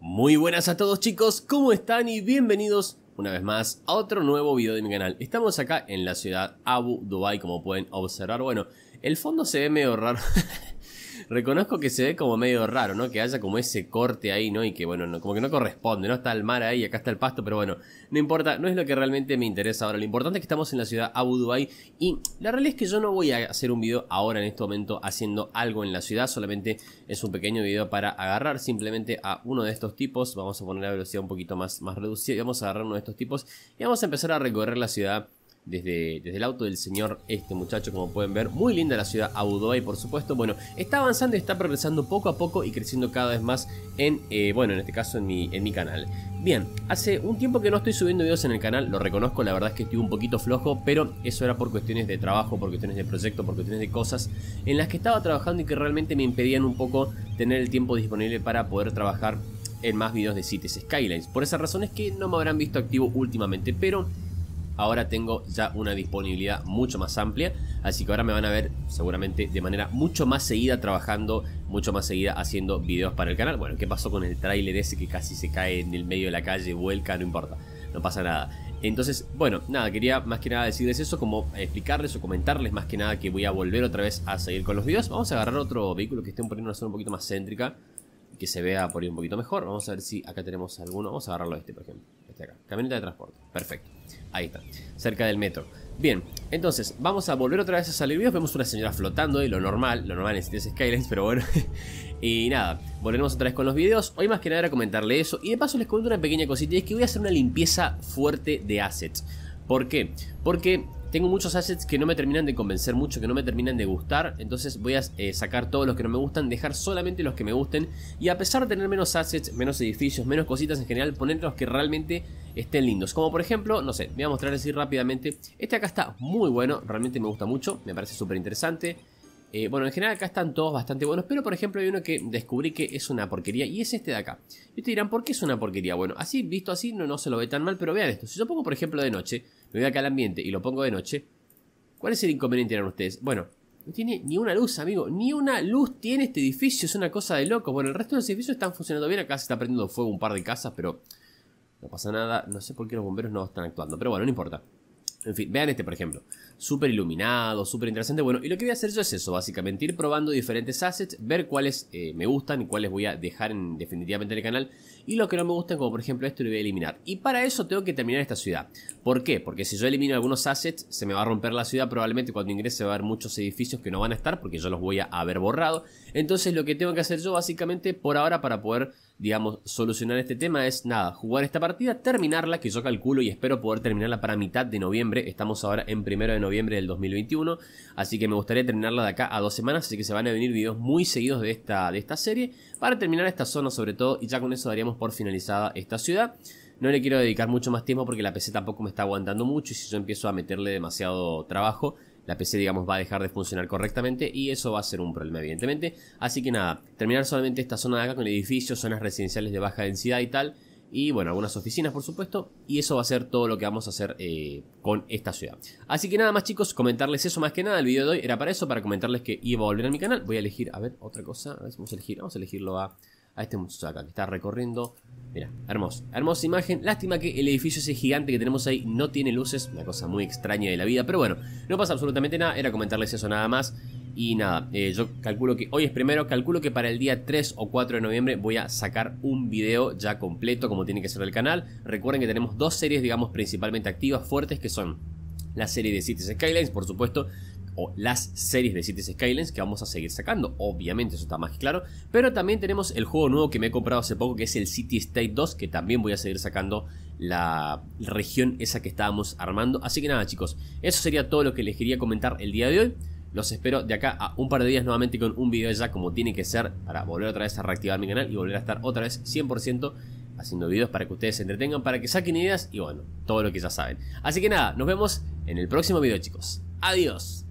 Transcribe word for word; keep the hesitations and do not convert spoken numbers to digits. Muy buenas a todos chicos, ¿cómo están? Y bienvenidos una vez más a otro nuevo video de mi canal. Estamos acá en la ciudad Abu Dhabi, como pueden observar. Bueno, el fondo se ve medio raro. Reconozco que se ve como medio raro, ¿no? Que haya como ese corte ahí, ¿no? Y que, bueno, no, como que no corresponde, ¿no? Está el mar ahí, acá está el pasto, pero bueno, no importa, no es lo que realmente me interesa ahora. Lo importante es que estamos en la ciudad Abu Dhabi y la realidad es que yo no voy a hacer un video ahora en este momento haciendo algo en la ciudad, solamente es un pequeño video para agarrar simplemente a uno de estos tipos. Vamos a poner la velocidad un poquito más, más reducida y vamos a agarrar uno de estos tipos y vamos a empezar a recorrer la ciudad. Desde, desde el auto del señor este muchacho, como pueden ver, muy linda la ciudad Abu Dhabi, por supuesto. Bueno, está avanzando y está progresando poco a poco y creciendo cada vez más en, eh, bueno, en este caso en mi, en mi canal. Bien, hace un tiempo que no estoy subiendo videos en el canal, lo reconozco, la verdad es que estoy un poquito flojo, pero eso era por cuestiones de trabajo, por cuestiones de proyecto, por cuestiones de cosas en las que estaba trabajando y que realmente me impedían un poco tener el tiempo disponible para poder trabajar en más videos de Cities Skylines. Por esa razón es que no me habrán visto activo últimamente, pero ahora tengo ya una disponibilidad mucho más amplia, así que ahora me van a ver seguramente de manera mucho más seguida trabajando, mucho más seguida haciendo videos para el canal. Bueno, ¿qué pasó con el tráiler ese que casi se cae en el medio de la calle, vuelca? No importa, no pasa nada. Entonces, bueno, nada, quería más que nada decirles eso, como explicarles o comentarles más que nada que voy a volver otra vez a seguir con los videos. Vamos a agarrar otro vehículo que esté por ahí en una zona un poquito más céntrica, que se vea por ahí un poquito mejor. Vamos a ver si acá tenemos alguno. Vamos a agarrarlo este, por ejemplo. Este acá. Camioneta de transporte. Perfecto. Ahí está. Cerca del metro. Bien. Entonces, vamos a volver otra vez a salir videos. Vemos una señora flotando y lo normal. Lo normal en Cities Skylines, pero bueno. Y nada. Volveremos otra vez con los videos. Hoy más que nada era comentarle eso. Y de paso les comento una pequeña cosita. Y es que voy a hacer una limpieza fuerte de assets. ¿Por qué? Porque tengo muchos assets que no me terminan de convencer mucho, que no me terminan de gustar. Entonces voy a eh, sacar todos los que no me gustan, dejar solamente los que me gusten. Y a pesar de tener menos assets, menos edificios, menos cositas en general, poner los que realmente estén lindos. Como por ejemplo, no sé, voy a mostrar así rápidamente. Este acá está muy bueno, realmente me gusta mucho, me parece súper interesante. Eh, bueno, en general acá están todos bastante buenos, pero por ejemplo hay uno que descubrí que es una porquería y es este de acá. Y te dirán, ¿por qué es una porquería? Bueno, así, visto así, no, no se lo ve tan mal, pero vean esto. Si yo pongo, por ejemplo, de noche, me voy acá al ambiente y lo pongo de noche, ¿cuál es el inconveniente, dirán ustedes? Bueno, no tiene ni una luz, amigo, ni una luz tiene este edificio, es una cosa de loco. Bueno, el resto de los edificios están funcionando bien, acá se está prendiendo fuego un par de casas, pero no pasa nada. No sé por qué los bomberos no están actuando, pero bueno, no importa. En fin, vean este por ejemplo, súper iluminado, súper interesante. Bueno, y lo que voy a hacer yo es eso, básicamente ir probando diferentes assets, ver cuáles eh, me gustan y cuáles voy a dejar en, definitivamente en el canal. Y los que no me gustan, como por ejemplo esto, lo voy a eliminar. Y para eso tengo que terminar esta ciudad. ¿Por qué? Porque si yo elimino algunos assets, se me va a romper la ciudad. Probablemente cuando ingrese va a haber muchos edificios que no van a estar, porque yo los voy a haber borrado. Entonces lo que tengo que hacer yo básicamente por ahora para poder, digamos, solucionar este tema es nada, jugar esta partida, terminarla, que yo calculo y espero poder terminarla para mitad de noviembre. Estamos ahora en primero de noviembre del dos mil veintiuno, así que me gustaría terminarla de acá a dos semanas, así que se van a venir videos muy seguidos de esta, de esta serie, para terminar esta zona sobre todo, y ya con eso daríamos por finalizada esta ciudad. No le quiero dedicar mucho más tiempo porque la P C tampoco me está aguantando mucho, y si yo empiezo a meterle demasiado trabajo, la P C, digamos, va a dejar de funcionar correctamente y eso va a ser un problema, evidentemente. Así que nada, terminar solamente esta zona de acá con edificios, zonas residenciales de baja densidad y tal. Y bueno, algunas oficinas, por supuesto. Y eso va a ser todo lo que vamos a hacer eh, con esta ciudad. Así que nada más, chicos, comentarles eso más que nada. El video de hoy era para eso, para comentarles que iba a volver a mi canal. Voy a elegir, a ver, otra cosa. A ver si vamos a elegir, vamos a elegirlo a... a este muchacho acá que está recorriendo. Mira, hermoso, hermosa imagen. Lástima que el edificio ese gigante que tenemos ahí no tiene luces, una cosa muy extraña de la vida, pero bueno, no pasa absolutamente nada, era comentarles eso nada más. Y nada, eh, yo calculo que hoy es primero, calculo que para el día tres o cuatro de noviembre voy a sacar un video ya completo, como tiene que ser el canal. Recuerden que tenemos dos series, digamos, principalmente activas, fuertes, que son la serie de Cities Skylines, por supuesto, o las series de Cities Skylines que vamos a seguir sacando, obviamente, eso está más que claro. Pero también tenemos el juego nuevo que me he comprado hace poco, que es el City State dos, que también voy a seguir sacando la región esa que estábamos armando. Así que nada chicos, eso sería todo lo que les quería comentar el día de hoy. Los espero de acá a un par de días nuevamente con un video ya como tiene que ser, para volver otra vez a reactivar mi canal y volver a estar otra vez cien por ciento haciendo videos para que ustedes se entretengan, para que saquen ideas y bueno, todo lo que ya saben. Así que nada, nos vemos en el próximo video chicos. Adiós.